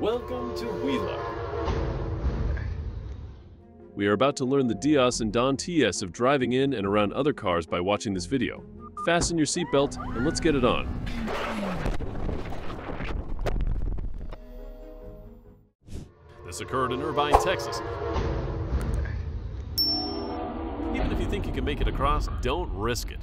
Welcome to WELUCK. We are about to learn the dios and don ts of driving in and around other cars by watching this video. Fasten your seatbelt and let's get it on. This occurred in Irvine, Texas. Even if you think you can make it across, don't risk it.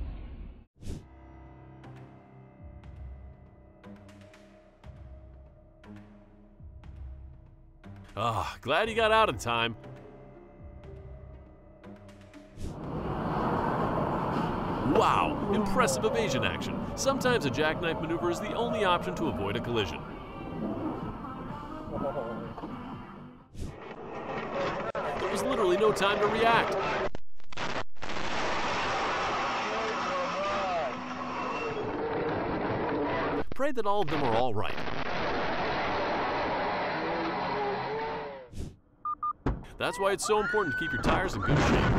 Ah, glad you got out in time. Wow, impressive evasion action. Sometimes a jackknife maneuver is the only option to avoid a collision. There was literally no time to react. Pray that all of them are all right. That's why it's so important to keep your tires in good shape.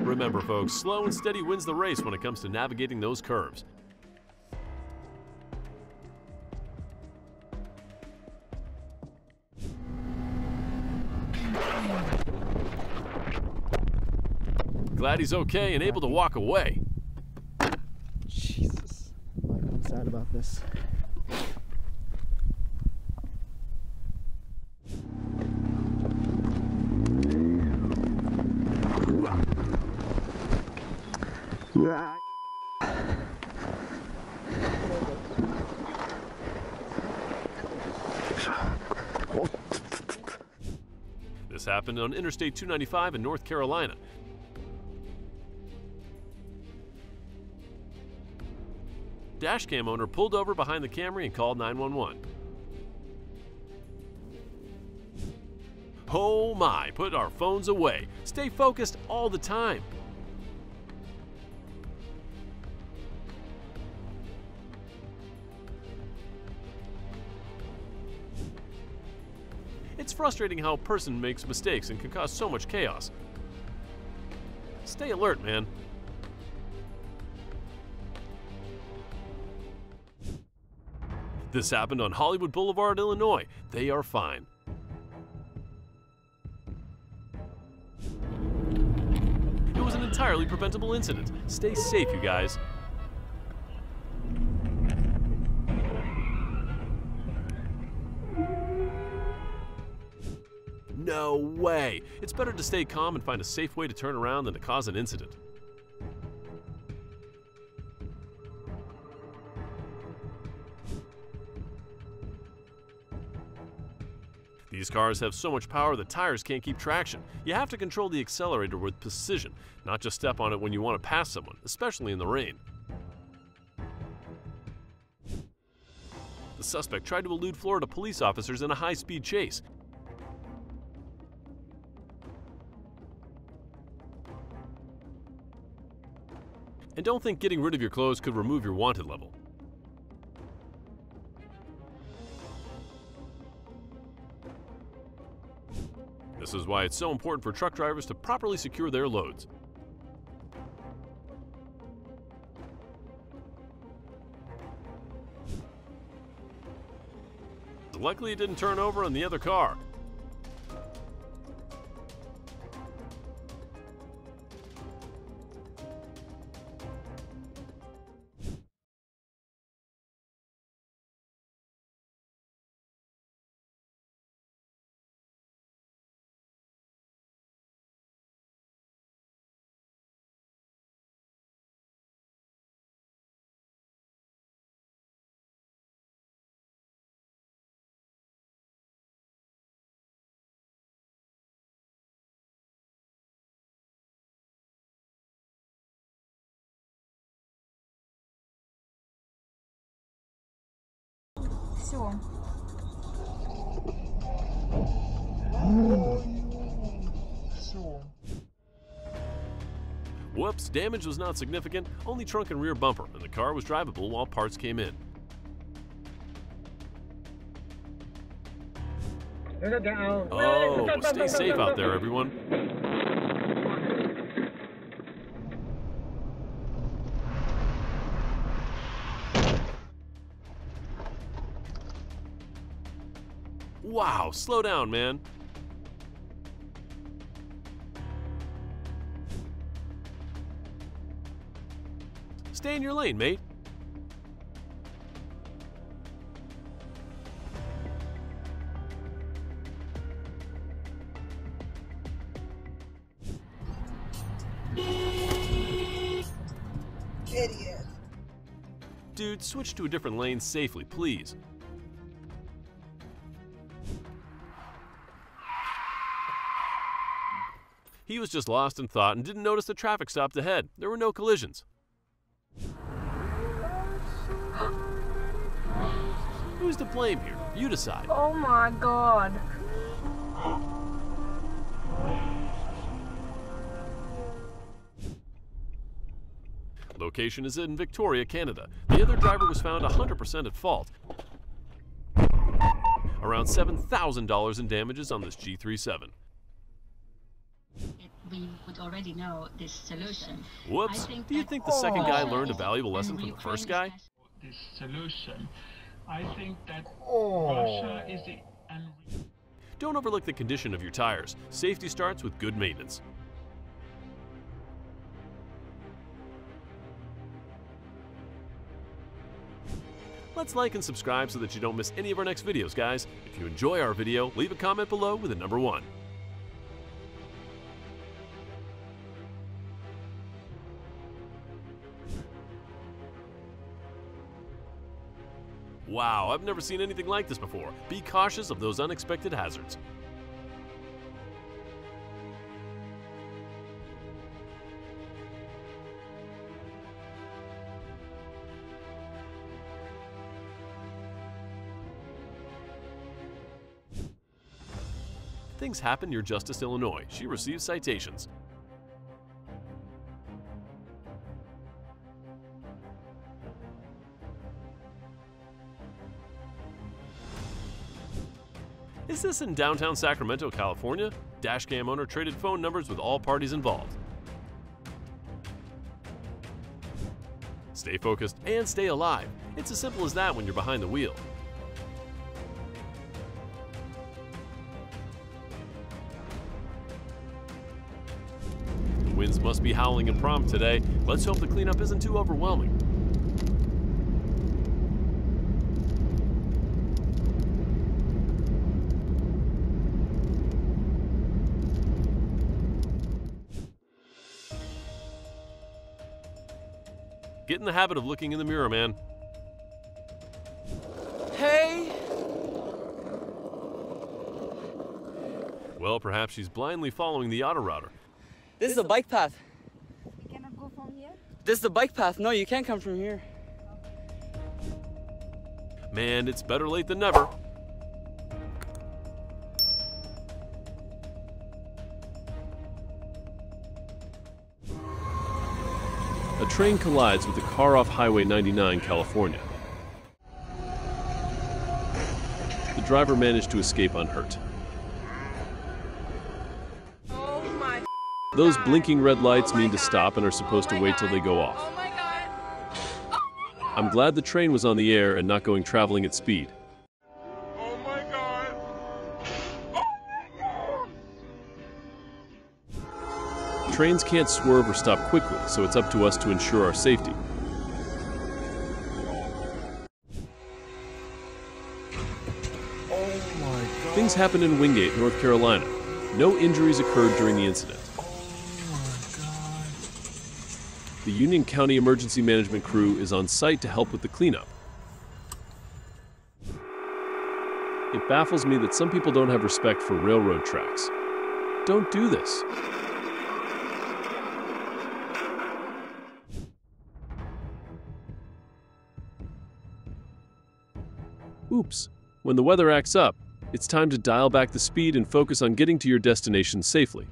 Remember folks, slow and steady wins the race when it comes to navigating those curves. Glad he's okay and able to walk away. Sad about this. Yeah. This happened on Interstate 295 in North Carolina. Dashcam owner pulled over behind the Camry and called 911. Oh my, put our phones away. Stay focused all the time. It's frustrating how a person makes mistakes and can cause so much chaos. Stay alert, man. This happened on Hollywood Boulevard, Illinois. They are fine. It was an entirely preventable incident. Stay safe, you guys. No way! It's better to stay calm and find a safe way to turn around than to cause an incident. These cars have so much power the tires can't keep traction. You have to control the accelerator with precision, not just step on it when you want to pass someone, especially in the rain. The suspect tried to elude Florida police officers in a high-speed chase. And don't think getting rid of your clothes could remove your wanted level. This is why it's so important for truck drivers to properly secure their loads. Luckily, it didn't turn over on the other car. Whoops, damage was not significant, only trunk and rear bumper, and the car was drivable while parts came in. Oh, stay safe out there, everyone. Wow, slow down, man. Stay in your lane, mate. Idiot. Dude, switch to a different lane safely, please. He was just lost in thought and didn't notice the traffic stopped ahead. There were no collisions. Who's to blame here? You decide. Oh my God. Location is in Victoria, Canada. The other driver was found 100% at fault. Around $7,000 in damages on this G37. We would already know this solution. Whoops. Do you think the second guy learned a valuable lesson from the first guy? This solution. I think that Russia is the... Don't overlook the condition of your tires. Safety starts with good maintenance. Let's like and subscribe so that you don't miss any of our next videos, guys. If you enjoy our video, leave a comment below with a number 1. Wow, I've never seen anything like this before. Be cautious of those unexpected hazards. Things happen near Justice, Illinois. She receives citations. Is this in downtown Sacramento, California? Dashcam owner traded phone numbers with all parties involved. Stay focused and stay alive. It's as simple as that when you're behind the wheel. The winds must be howling and prompt today. Let's hope the cleanup isn't too overwhelming. Get in the habit of looking in the mirror, man. Hey! Well, perhaps she's blindly following the auto router. This is the bike path. We cannot go from here? This is the bike path. No, you can't come from here. Man, it's better late than never. A train collides with a car off Highway 99, California. The driver managed to escape unhurt. Oh my. Those blinking red lights mean to stop and are supposed to wait till they go off. Oh my God. Oh my God. I'm glad the train was on the air and not going traveling at speed. Oh my God. Oh my God. Trains can't swerve or stop quickly, so it's up to us to ensure our safety. Oh my God. Things happened in Wingate, North Carolina. No injuries occurred during the incident. Oh my God. The Union County Emergency Management crew is on site to help with the cleanup. It baffles me that some people don't have respect for railroad tracks. Don't do this. Oops. When the weather acts up, it's time to dial back the speed and focus on getting to your destination safely.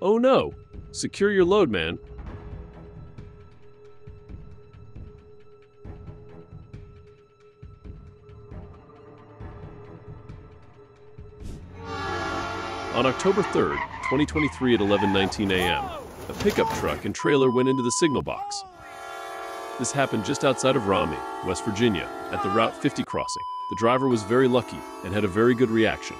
Oh no! Secure your load, man. On October 3rd, 2023 at 11:19 a.m., a pickup truck and trailer went into the signal box. This happened just outside of Romney, West Virginia, at the Route 50 crossing. The driver was very lucky and had a very good reaction.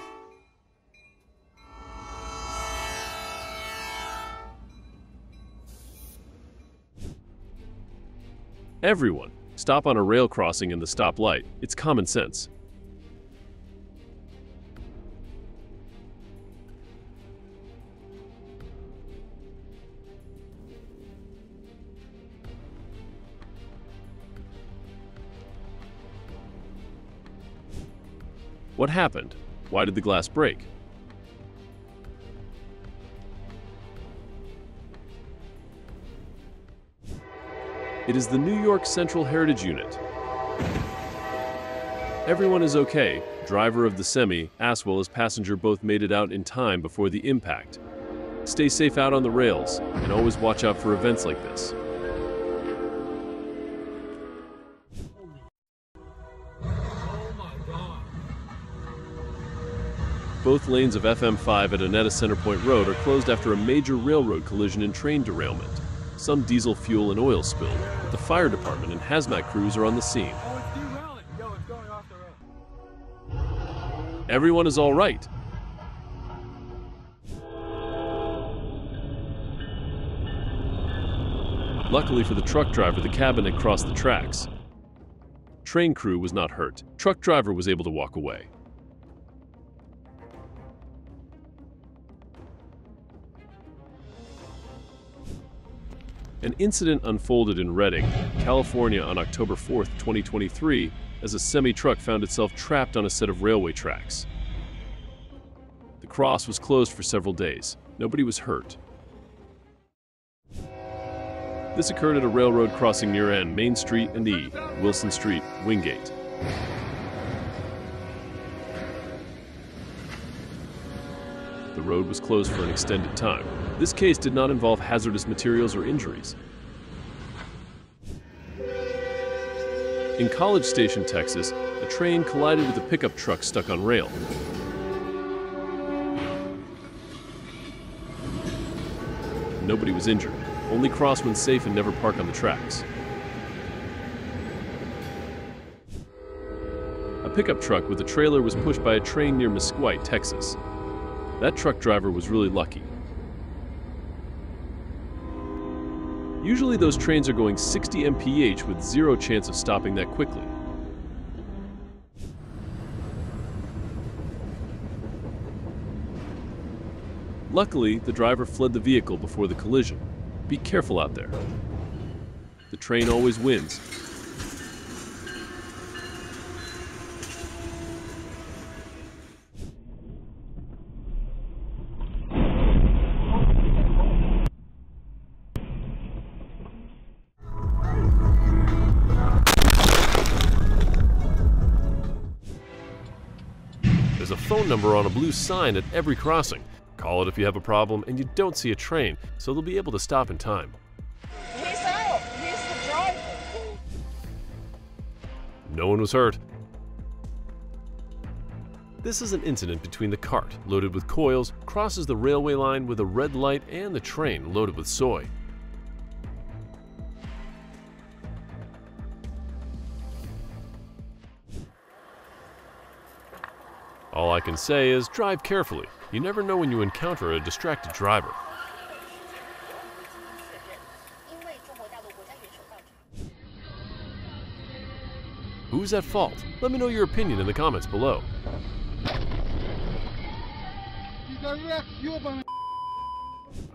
Everyone, stop on a rail crossing in the stoplight. It's common sense. What happened? Why did the glass break? It is the New York Central Heritage Unit. Everyone is okay. Driver of the semi, as well as passenger, both made it out in time before the impact. Stay safe out on the rails and always watch out for events like this. Both lanes of FM5 at Aneta Centerpoint Road are closed after a major railroad collision and train derailment. Some diesel fuel and oil spilled, but the fire department and hazmat crews are on the scene. Everyone is all right. Luckily for the truck driver, the cabin had crossed the tracks. Train crew was not hurt. Truck driver was able to walk away. An incident unfolded in Redding, California on October 4, 2023, as a semi-truck found itself trapped on a set of railway tracks. The cross was closed for several days. Nobody was hurt. This occurred at a railroad crossing near N Main Street and E, Wilson Street, Wingate. The road was closed for an extended time. This case did not involve hazardous materials or injuries. In College Station, Texas, a train collided with a pickup truck stuck on rail. Nobody was injured. Only cross when safe and never park on the tracks. A pickup truck with a trailer was pushed by a train near Mesquite, Texas. That truck driver was really lucky. Usually those trains are going 60 mph with zero chance of stopping that quickly. Luckily, the driver fled the vehicle before the collision. Be careful out there. The train always wins. Number on a blue sign at every crossing. Call it if you have a problem and you don't see a train, so they'll be able to stop in time. He's out! He's the driver! No one was hurt. This is an incident between the cart, loaded with coils, crosses the railway line with a red light and the train loaded with soy. All I can say is drive carefully. You never know when you encounter a distracted driver. Who's at fault? Let me know your opinion in the comments below.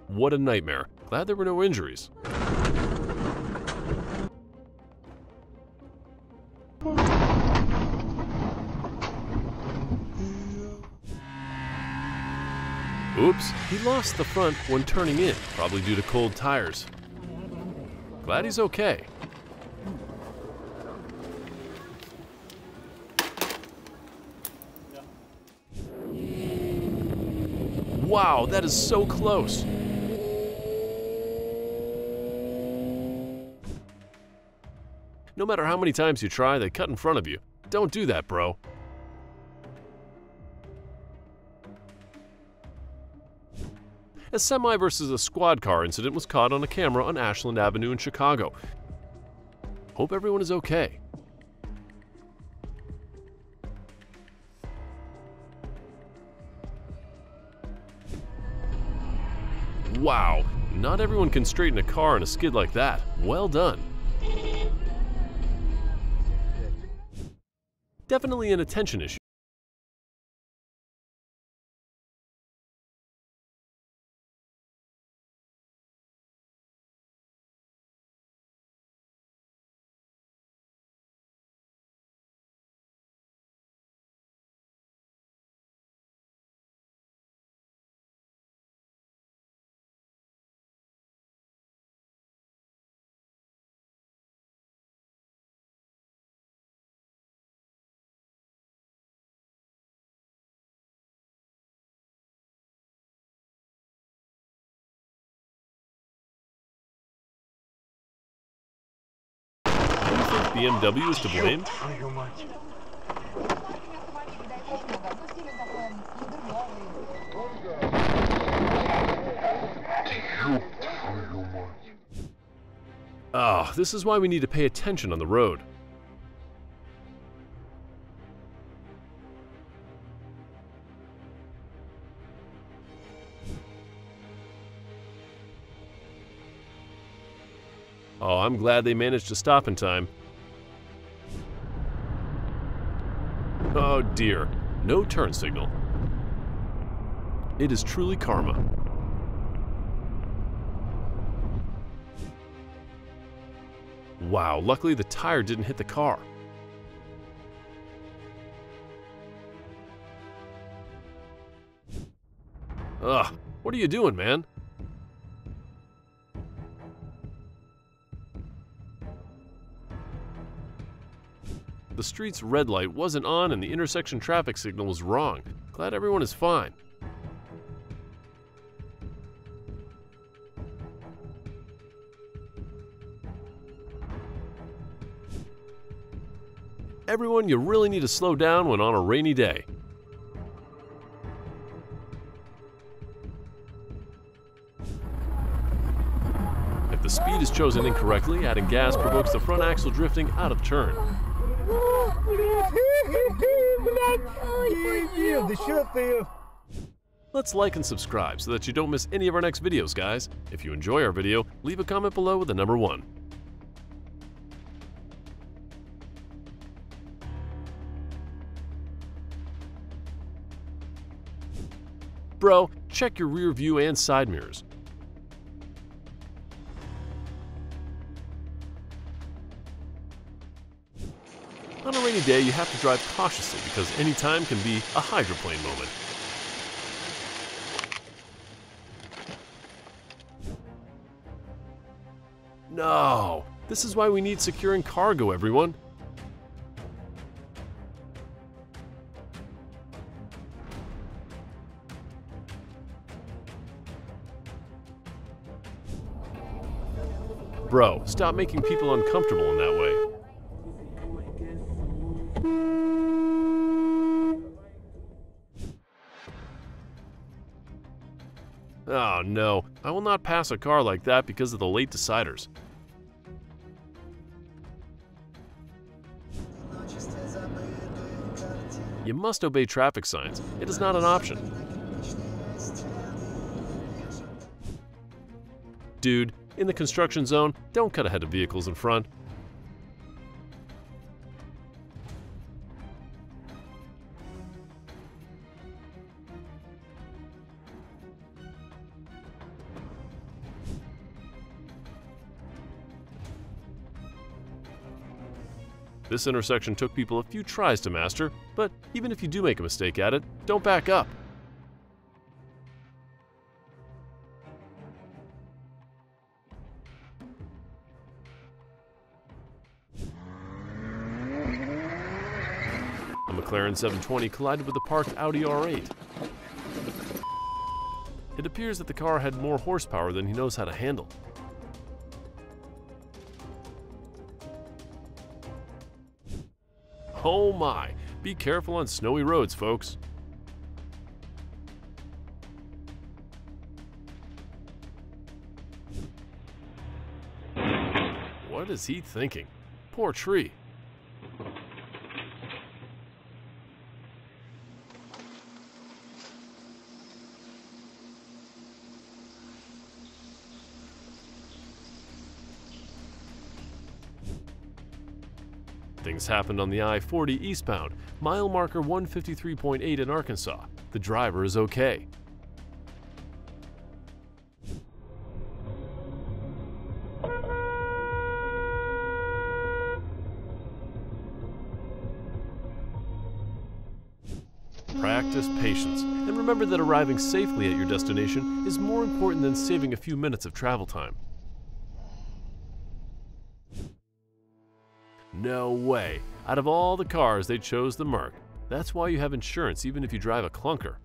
What a nightmare. Glad there were no injuries. Oops, he lost the front when turning in, probably due to cold tires. Glad he's okay. Wow, that is so close. No matter how many times you try, they cut in front of you. Don't do that, bro. A semi versus a squad car incident was caught on a camera on Ashland Avenue in Chicago. Hope everyone is okay. Wow, not everyone can straighten a car in a skid like that. Well done. Definitely an attention issue. BMW is to blame? Ah, this is why we need to pay attention on the road. Oh, I'm glad they managed to stop in time. Oh dear, no turn signal. It is truly karma. Wow, luckily the tire didn't hit the car. Ugh, what are you doing, man? The street's red light wasn't on and the intersection traffic signal was wrong. Glad everyone is fine. Everyone, you really need to slow down when on a rainy day. If the speed is chosen incorrectly, adding gas provokes the front axle drifting out of turn. Let's like and subscribe so that you don't miss any of our next videos, guys. If you enjoy our video, leave a comment below with the number 1. Bro, check your rear view and side mirrors. On a rainy day, you have to drive cautiously because any time can be a hydroplane moment. No! This is why we need securing cargo, everyone. Bro, stop making people uncomfortable in that way. Oh no, I will not pass a car like that because of the late deciders. You must obey traffic signs. It is not an option. Dude, in the construction zone, don't cut ahead of vehicles in front. This intersection took people a few tries to master, but even if you do make a mistake at it, don't back up. A McLaren 720 collided with the parked Audi R8. It appears that the car had more horsepower than he knows how to handle. Oh my! Be careful on snowy roads, folks. What is he thinking? Poor tree. Things happened on the I-40 eastbound, mile marker 153.8 in Arkansas. The driver is okay. Practice patience, and remember that arriving safely at your destination is more important than saving a few minutes of travel time. No way! Out of all the cars, they chose the Merc. That's why you have insurance even if you drive a clunker.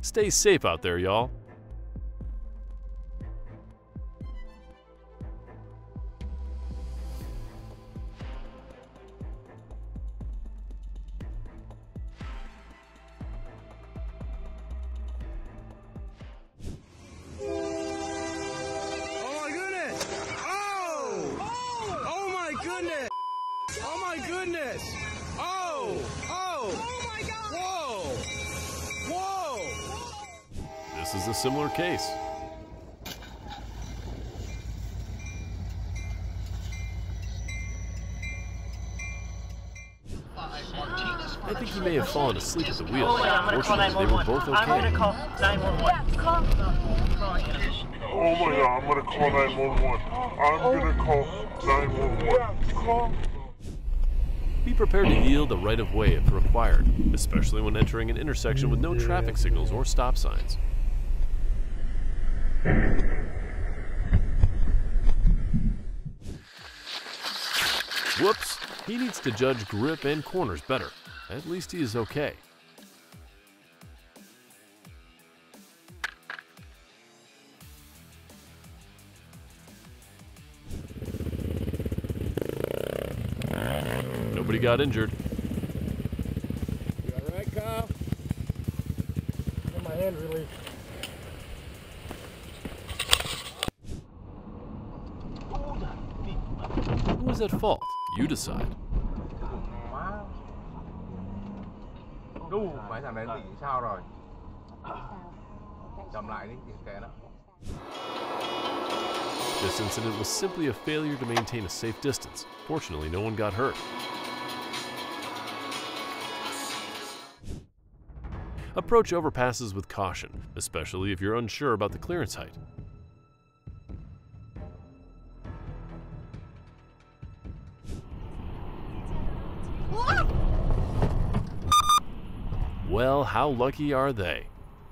Stay safe out there, y'all. This is a similar case. I think he may have fallen asleep at the wheel. Fortunately, they were both okay. I'm going to call 911. Oh my God, I'm going to call 911. I'm going to call 911. Be prepared to yield the right-of-way if required, especially when entering an intersection with no traffic signals or stop signs. Whoops! He needs to judge grip and corners better. At least he is okay. Nobody got injured. You all right, Kyle? Get my hand relieved. Who is at fault? You decide. This incident was simply a failure to maintain a safe distance. Fortunately, no one got hurt. Approach overpasses with caution, especially if you're unsure about the clearance height. Well, how lucky are they?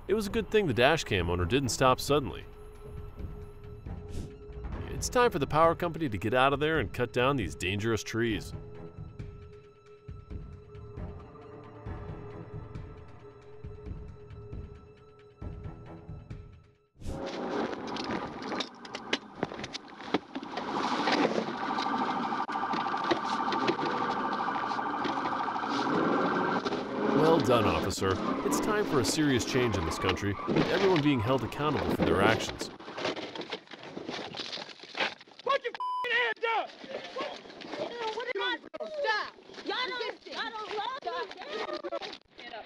It was a good thing the dashcam owner didn't stop suddenly. It's time for the power company to get out of there and cut down these dangerous trees. Done, officer. It's time for a serious change in this country, with everyone being held accountable for their actions. Put your hands up! What am I supposed to do? Stop! Y'all don't love me! Get up.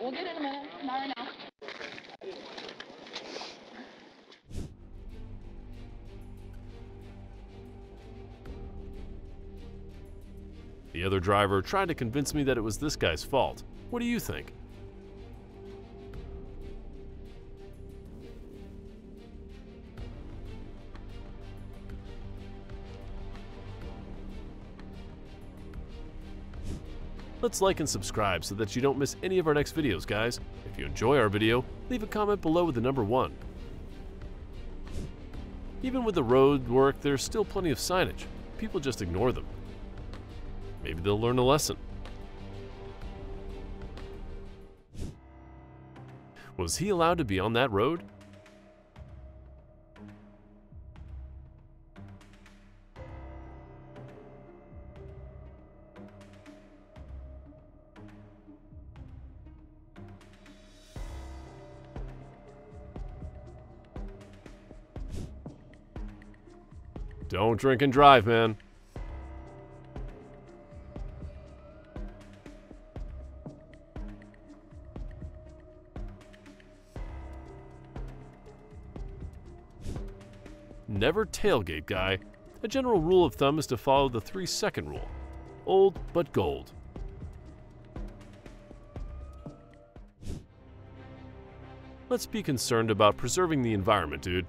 We'll get in a minute. Not right now. The other driver tried to convince me that it was this guy's fault. What do you think? Let's like and subscribe so that you don't miss any of our next videos, guys. If you enjoy our video, leave a comment below with the number 1. Even with the road work, there's still plenty of signage. People just ignore them. Maybe they'll learn a lesson. Was he allowed to be on that road? Don't drink and drive, man. Never tailgate, guy. A general rule of thumb is to follow the 3-second rule. Old but gold. Let's be concerned about preserving the environment, dude.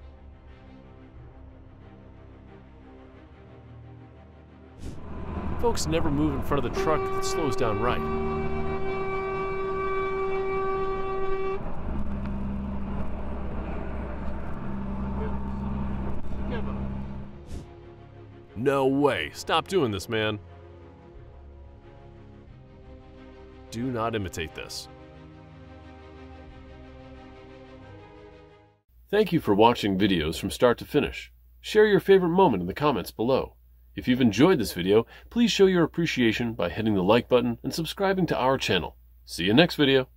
Folks never move in front of the truck that slows down right. No way! Stop doing this, man. Do not imitate this. Thank you for watching videos from start to finish. Share your favorite moment in the comments below. If you've enjoyed this video, please show your appreciation by hitting the like button and subscribing to our channel. See you next video.